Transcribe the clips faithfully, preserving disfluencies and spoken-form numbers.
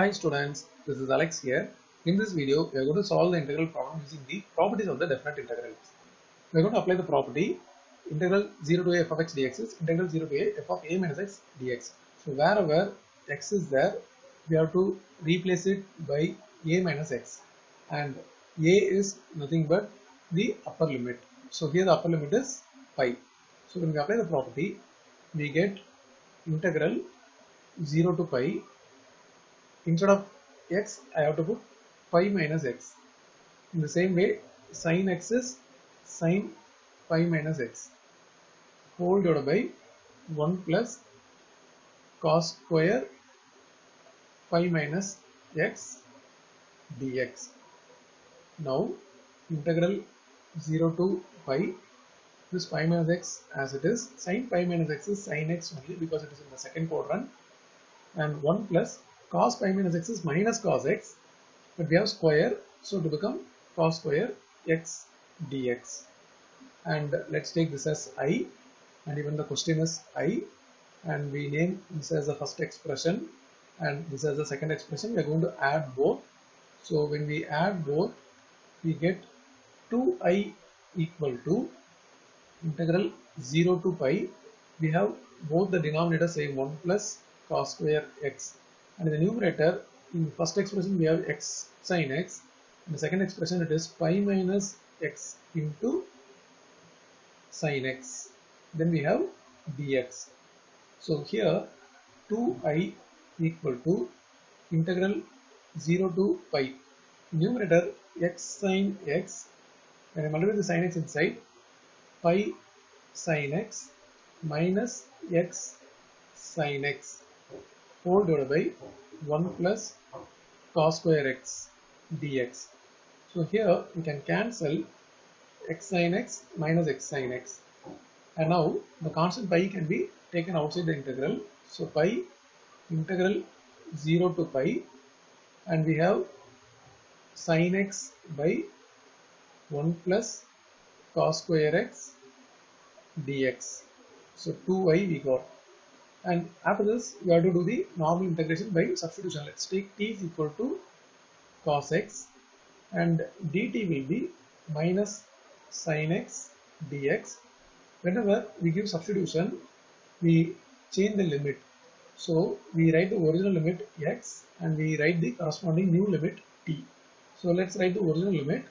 Hi students, this is Alex here. In this video, we are going to solve the integral problem using the properties of the definite integrals. We are going to apply the property integral zero to a f of x dx is integral zero to a f of a minus x dx. So wherever x is there, we have to replace it by a minus x, and a is nothing but the upper limit. So here the upper limit is pi. So when we apply the property, we get integral zero to pi. Instead of x, I have to put pi minus x. In the same way, sin x is sin pi minus x whole divided by one plus cos square pi minus x dx. Now integral zero to pi, this pi minus x as it is, sin pi minus x is sin x only because it is in the second quadrant, and one plus cos pi minus x is minus cos x, but we have square, so to become cos square x dx. And let's take this as I, and even the question is I, and we name this as the first expression and this as the second expression. We are going to add both. So when we add both, we get two i equal to integral zero to pi. We have both the denominator same, one plus cos square x. And in the numerator, in the first expression we have x sin x, in the second expression it is pi minus x into sin x, then we have dx. So here two i equal to integral zero to pi, numerator x sin x, and I multiply the sin x inside, pi sin x minus x sin x four divided by one plus cos square x dx. So here we can cancel x sin x minus x sin x, and now the constant pi can be taken outside the integral. So pi integral zero to pi, and we have sin x by one plus cos square x dx. So two i we got. And after this, we have to do the normal integration by substitution. Let's take t is equal to cos x, and dt will be minus sin x dx. Whenever we give substitution, we change the limit. So we write the original limit x, and we write the corresponding new limit t. So let's write the original limit.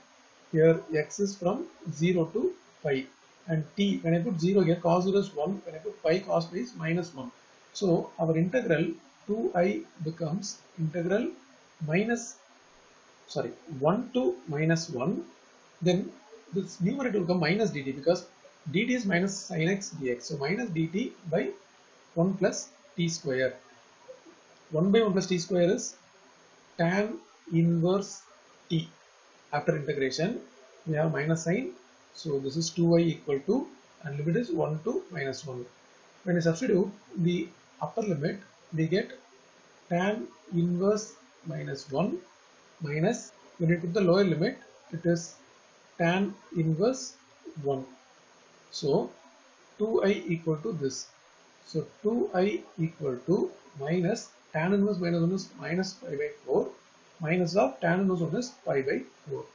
Here x is from zero to pi, and t, when I put zero here, cos zero is one, when I put pi, cos pi is minus one. So our integral two i becomes integral minus, sorry, one to minus one, then this numerator will come minus dt, because dt is minus sin x dx, so minus dt by one plus t square. one by one plus t square is tan inverse t. After integration, we have minus sign, so this is two i equal to, and limit is one to minus one. When we substitute the upper limit, we get tan inverse minus one minus, when we put the lower limit, it is tan inverse one. So two i equal to this. So two i equal to minus tan inverse minus one is minus pi by four, minus of tan inverse one is pi by four.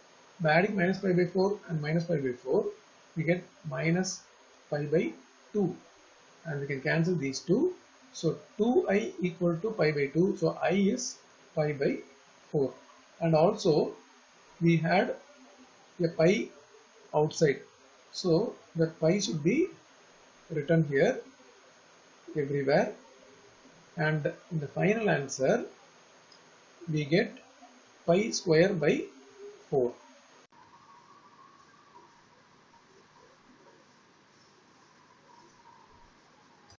By adding minus pi by four and minus pi by four, we get minus pi by two, and we can cancel these two. So two i equal to pi by two, so I is pi by four. And also we had a pi outside, so that pi should be written here everywhere. And in the final answer, we get pi square by four.